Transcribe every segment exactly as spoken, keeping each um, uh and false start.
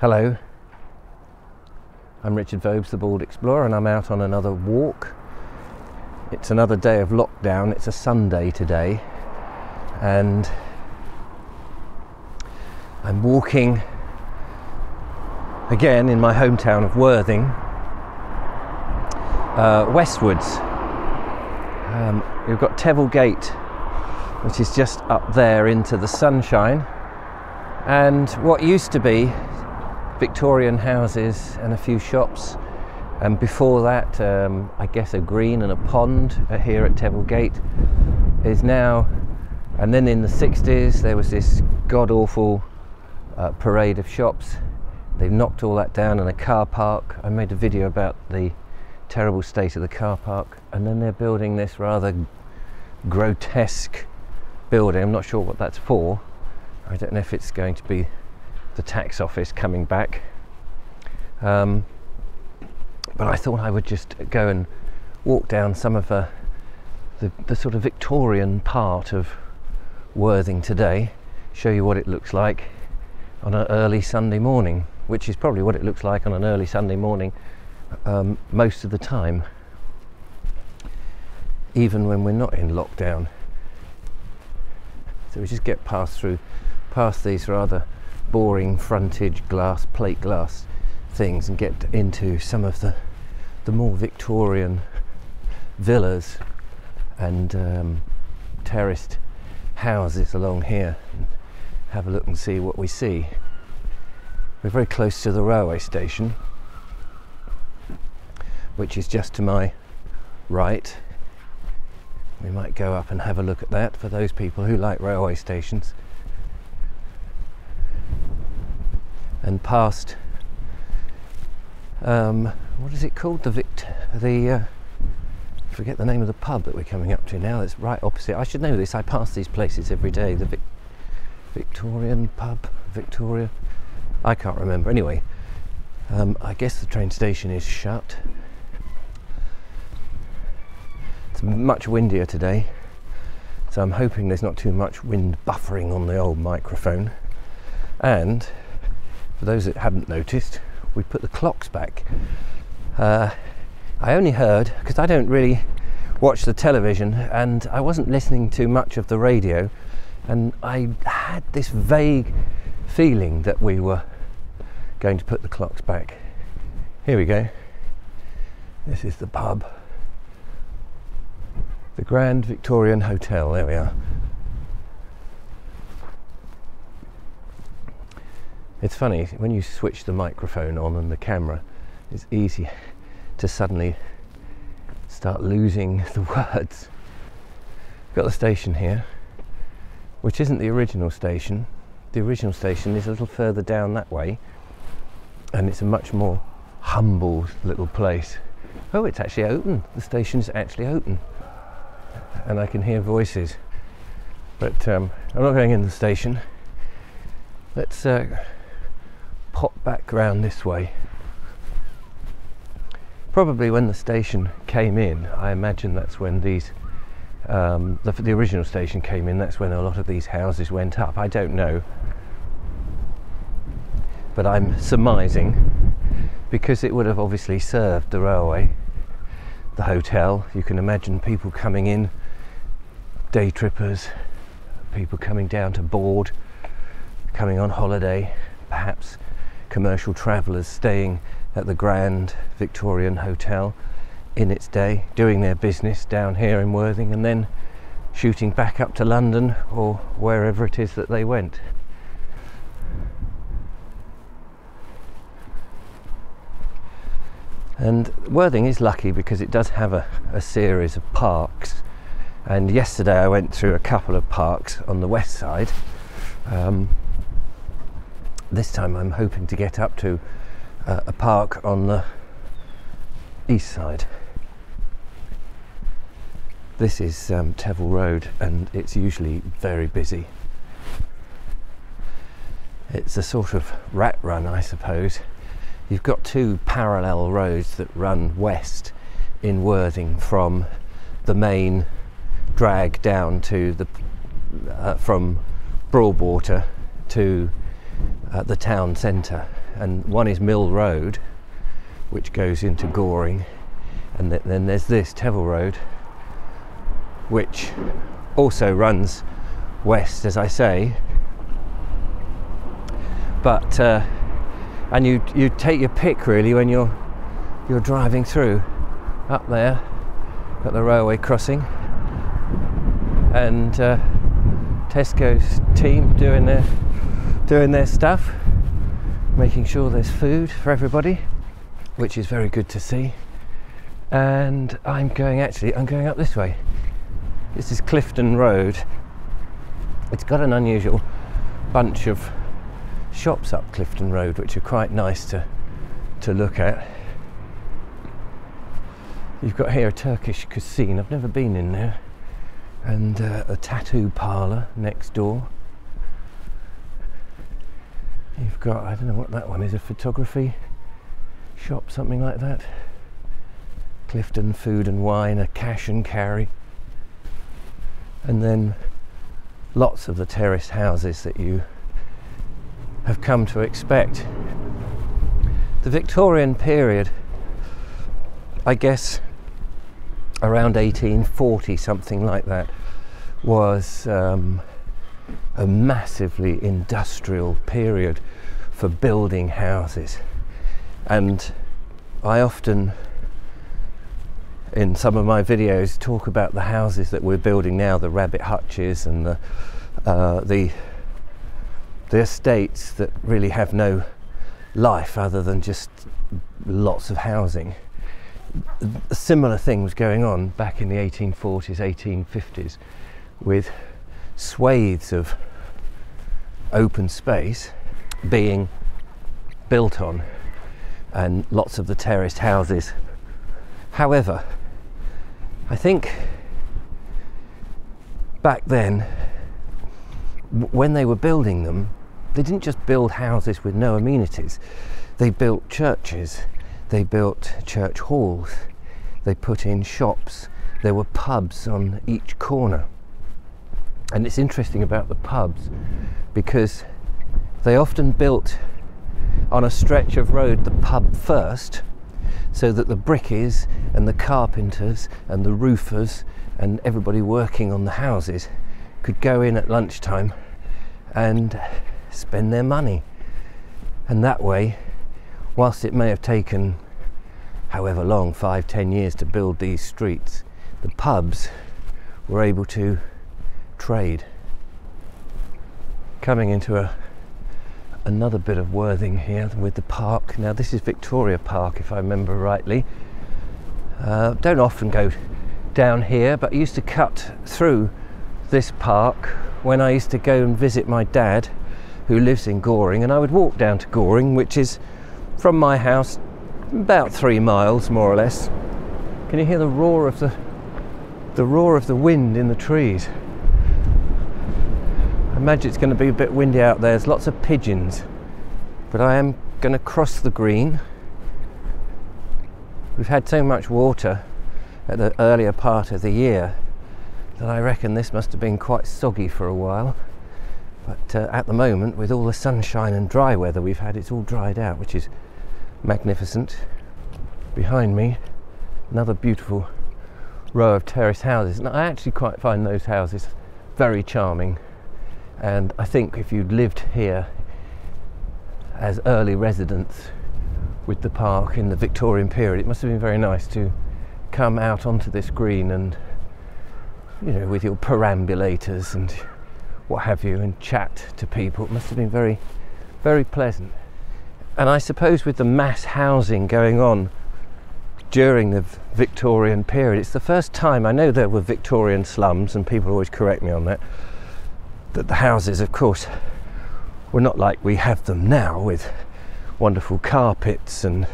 Hello, I'm Richard Vobes, The Bald Explorer, and I'm out on another walk. It's another day of lockdown. It's a Sunday today, and I'm walking again in my hometown of Worthing, uh, westwards. Um, we've got Teville Gate, which is just up there into the sunshine, and what used to be Victorian houses and a few shops, and before that um, I guess a green and a pond here at Teville Gate is now. And then in the sixties there was this god-awful uh, parade of shops. They've knocked all that down, and a car park. I made a video about the terrible state of the car park, and then they're building this rather grotesque building. I'm not sure what that's for. I don't know if it's going to be the tax office coming back, um, but I thought I would just go and walk down some of uh, the, the sort of Victorian part of Worthing today, show you what it looks like on an early Sunday morning, which is probably what it looks like on an early Sunday morning um, most of the time, even when we're not in lockdown. So we just get past through past these rather boring frontage glass, plate glass things, and get into some of the the more Victorian villas and um, terraced houses along here, and have a look and see what we see. We're very close to the railway station, which is just to my right. We might go up and have a look at that for those people who like railway stations. And past, um, what is it called? The Vict, the uh, forget the name of the pub that we're coming up to now. It's right opposite. I should know this. I pass these places every day. The Vic, Victorian pub, Victoria. I can't remember. Anyway, um, I guess the train station is shut. It's much windier today, so I'm hoping there's not too much wind buffering on the old microphone. And for those that haven't noticed, we put the clocks back. Uh, I only heard, because I don't really watch the television, and I wasn't listening to much of the radio, and I had this vague feeling that we were going to put the clocks back. Here we go. This is the pub. The Grand Victorian Hotel, there we are. It's funny, when you switch the microphone on and the camera, it's easy to suddenly start losing the words. Got the station here, which isn't the original station. The original station is a little further down that way, and it's a much more humble little place. Oh, it's actually open. The station's actually open. And I can hear voices. But um, I'm not going in the station. Let's uh, pop back round this way. Probably when the station came in, I imagine that's when these, um, the, the original station came in, that's when a lot of these houses went up. I don't know, but I'm surmising, because it would have obviously served the railway, the hotel. You can imagine people coming in, day trippers, people coming down to board, coming on holiday, perhaps commercial travellers staying at the Grand Victorian Hotel in its day, doing their business down here in Worthing, and then shooting back up to London or wherever it is that they went. And Worthing is lucky because it does have a, a series of parks, and yesterday I went through a couple of parks on the west side. Um, This time I'm hoping to get up to uh, a park on the east side. This is um, Teville Road, and it's usually very busy. It's a sort of rat run, I suppose. You've got two parallel roads that run west in Worthing from the main drag down to the uh, from Broadwater to Uh, the town centre, and one is Mill Road, which goes into Goring, and th then there's this Teville Road, which also runs west, as I say. But uh, and you you take your pick really when you're you're driving through. Up there at the railway crossing, and uh, Tesco's team doing their doing their stuff, making sure there's food for everybody, which is very good to see. And I'm going actually I'm going up this way. This is Clifton Road. It's got an unusual bunch of shops up Clifton Road, which are quite nice to to look at. You've got here a Turkish cuisine, I've never been in there, and uh, a tattoo parlour next door. You've got, I don't know what that one is, a photography shop, something like that. Clifton Food and Wine, a cash and carry. And then lots of the terraced houses that you have come to expect. The Victorian period, I guess around eighteen forty, something like that, was um, a massively industrial period for building houses. And I often, in some of my videos, talk about the houses that we're building now, the rabbit hutches and the, uh, the, the estates that really have no life other than just lots of housing. A similar thing was going on back in the eighteen forties, eighteen fifties with swathes of open space being built on and lots of the terraced houses. However, I think back then when they were building them, they didn't just build houses with no amenities, they built churches. They built church halls, they put in shops, there were pubs on each corner. And it's interesting about the pubs because they often built on a stretch of road the pub first, so that the brickies and the carpenters and the roofers and everybody working on the houses could go in at lunchtime and spend their money. And that way, whilst it may have taken however long, five, ten years to build these streets, the pubs were able to trade. Coming into a, another bit of Worthing here with the park. Now this is Victoria Park, if I remember rightly. Uh, don't often go down here, but I used to cut through this park when I used to go and visit my dad, who lives in Goring, and I would walk down to Goring, which is from my house about three miles more or less. Can you hear the roar of the the roar of the wind in the trees? I imagine it's going to be a bit windy out there. There's lots of pigeons, but I am going to cross the green. We've had so much water at the earlier part of the year that I reckon this must have been quite soggy for a while. But uh, at the moment, with all the sunshine and dry weather we've had, it's all dried out, which is magnificent. Behind me, another beautiful row of terraced houses, and I actually quite find those houses very charming, and I think if you'd lived here as early residents with the park in the Victorian period, it must have been very nice to come out onto this green and, you know, with your perambulators and what have you, and chat to people. It must have been very, very pleasant. And I suppose with the mass housing going on during the Victorian period, it's the first time, I know there were Victorian slums, and people always correct me on that, that the houses, of course, were not like we have them now, with wonderful carpets and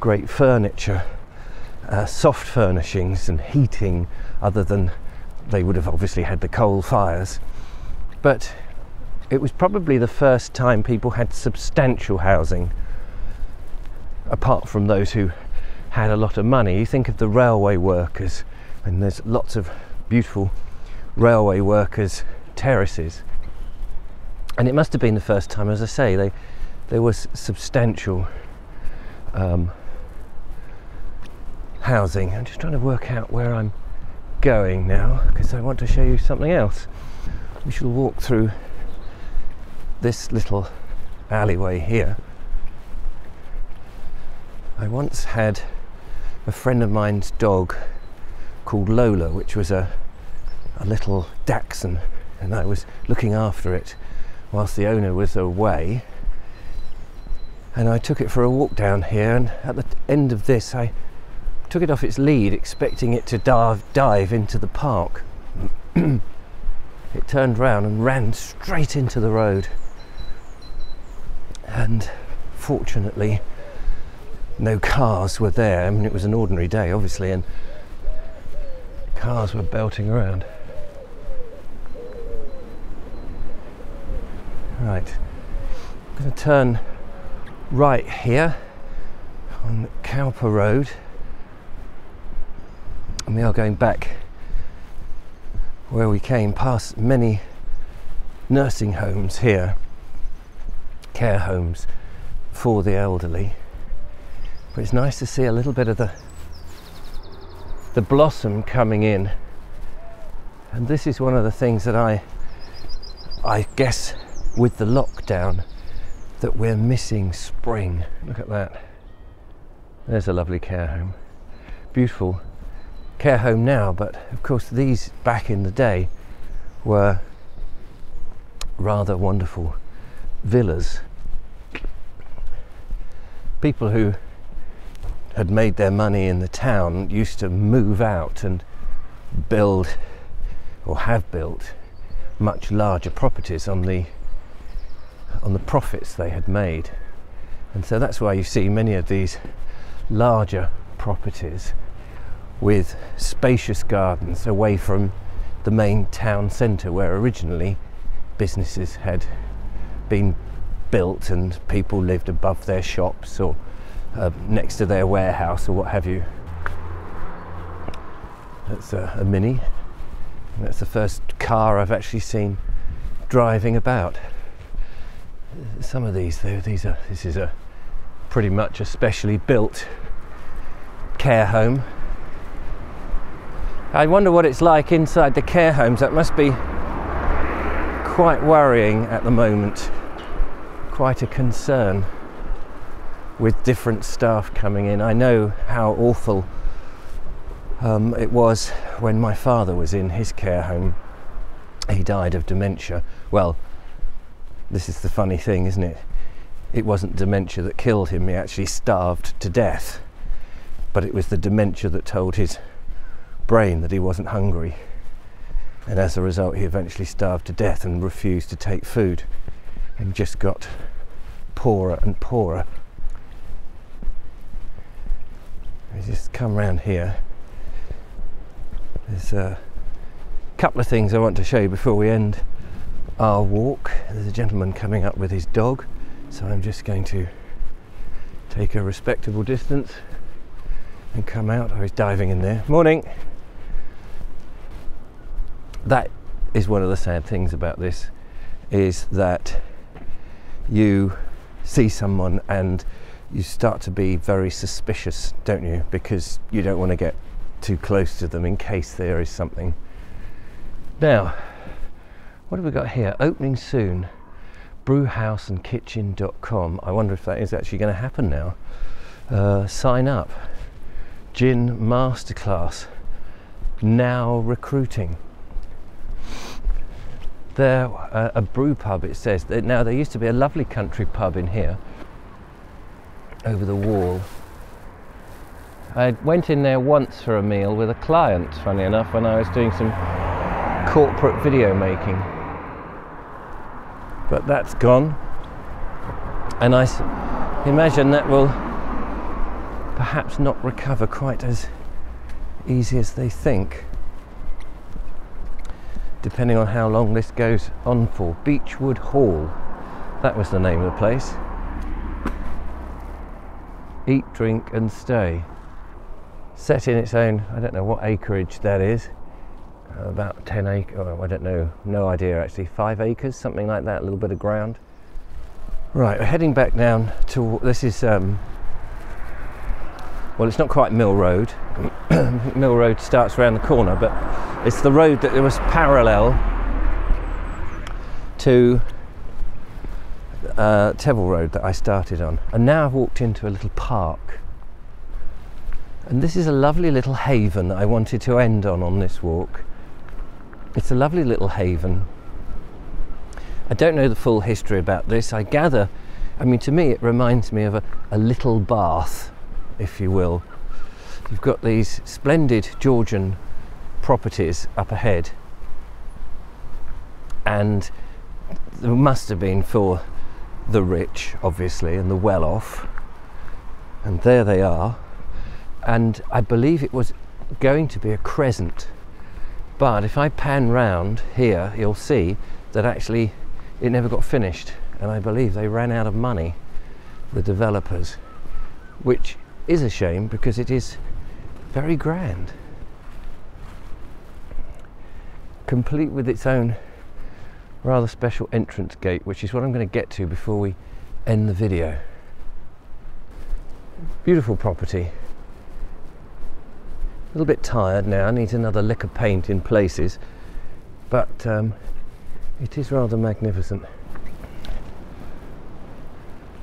great furniture, uh, soft furnishings and heating, other than they would have obviously had the coal fires. But it was probably the first time people had substantial housing, apart from those who had a lot of money. You think of the railway workers, and there's lots of beautiful railway workers' terraces. And it must have been the first time, as I say, they there was substantial um, housing. I'm just trying to work out where I'm going now, because I want to show you something else. We shall walk through this little alleyway here. I once had a friend of mine's dog called Lola, which was a, a little dachshund, and I was looking after it whilst the owner was away, and I took it for a walk down here, and at the end of this I took it off its lead, expecting it to dive, dive into the park. It turned round and ran straight into the road, and fortunately no cars were there. I mean, it was an ordinary day obviously, and cars were belting around. Right, I'm going to turn right here on Cowper Road, and we are going back where we came, past many nursing homes here, care homes for the elderly. But it's nice to see a little bit of the the blossom coming in, and this is one of the things that I I guess with the lockdown that we're missing spring. Look at that, there's a lovely care home, beautiful care home now, but of course these back in the day were rather wonderful villas. People who had made their money in the town used to move out and build, or have built, much larger properties on the on the profits they had made, and so that's why you see many of these larger properties with spacious gardens away from the main town centre, where originally businesses had been built and people lived above their shops or uh, next to their warehouse or what have you. That's a, a Mini, and that's the first car I've actually seen driving about. Some of these though, these are, this is a pretty much a specially built care home. I wonder what it's like inside the care homes. That must be quite worrying at the moment, quite a concern with different staff coming in. I know how awful um, it was when my father was in his care home. He died of dementia. Well, this is the funny thing, isn't it? It wasn't dementia that killed him, he actually starved to death, but it was the dementia that told his brain that he wasn't hungry, and as a result he eventually starved to death and refused to take food and just got poorer and poorer. We just come round here. There's a couple of things I want to show you before we end our walk. There's a gentleman coming up with his dog, so I'm just going to take a respectable distance and come out. Oh, he's diving in there. Morning! That is one of the sad things about this, is that you see someone and you start to be very suspicious, don't you? Because you don't want to get too close to them in case there is something. Now, what have we got here? Opening soon, brew house and kitchen dot com. I wonder if that is actually going to happen now. Uh, sign up. Gin Masterclass, now recruiting. There, uh, a brew pub it says. Now, there used to be a lovely country pub in here, over the wall. I went in there once for a meal with a client, funny enough, when I was doing some corporate video making. But that's gone, and I imagine that will perhaps not recover quite as easy as they think, depending on how long this goes on for. Beechwood Hall, that was the name of the place. Eat, drink and stay. Set in its own, I don't know what acreage that is, about ten acres, oh, I don't know, no idea actually, five acres, something like that, a little bit of ground. Right, we're heading back down to, this is, um, well, it's not quite Mill Road. Mill Road starts around the corner, but it's the road that was parallel to uh, Teville Road that I started on. And now I've walked into a little park. And this is a lovely little haven that I wanted to end on on this walk. It's a lovely little haven. I don't know the full history about this. I gather, I mean, to me it reminds me of a, a little Bath, if you will. You've got these splendid Georgian properties up ahead, and there must have been for the rich, obviously, and the well-off, and there they are. And I believe it was going to be a crescent, but if I pan round here, you'll see that actually it never got finished, and I believe they ran out of money, the developers, which is a shame because it is very grand, complete with its own rather special entrance gate, which is what I'm going to get to before we end the video. Beautiful property. A little bit tired now, needs another lick of paint in places, but um, it is rather magnificent.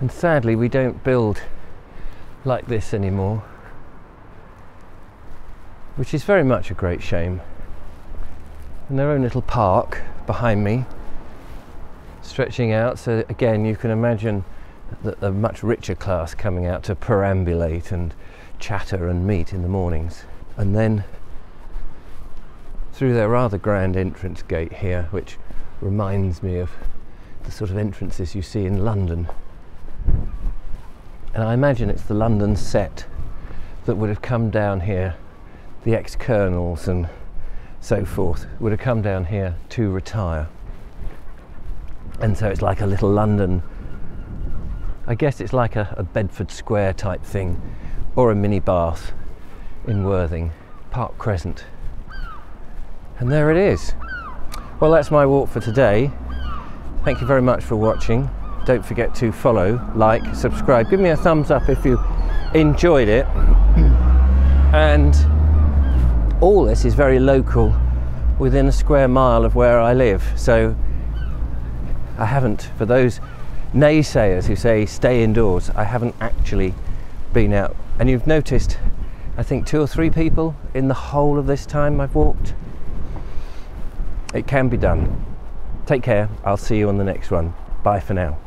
And sadly we don't build like this anymore, which is very much a great shame. And their own little park behind me, stretching out, so again you can imagine that the much richer class coming out to perambulate and chatter and meet in the mornings. And then through their rather grand entrance gate here, which reminds me of the sort of entrances you see in London. And I imagine it's the London set that would have come down here, the ex-colonels and so forth, would have come down here to retire. And so it's like a little London, I guess it's like a, a Bedford Square type thing, or a mini Bath in Worthing, Park Crescent. And there it is. Well, that's my walk for today. Thank you very much for watching. Don't forget to follow, like, subscribe, give me a thumbs up if you enjoyed it. And all this is very local, within a square mile of where I live, so I haven't, for those naysayers who say stay indoors, I haven't actually been out. And you've noticed I think two or three people in the whole of this time I've walked. It can be done. Take care. I'll see you on the next one. Bye for now.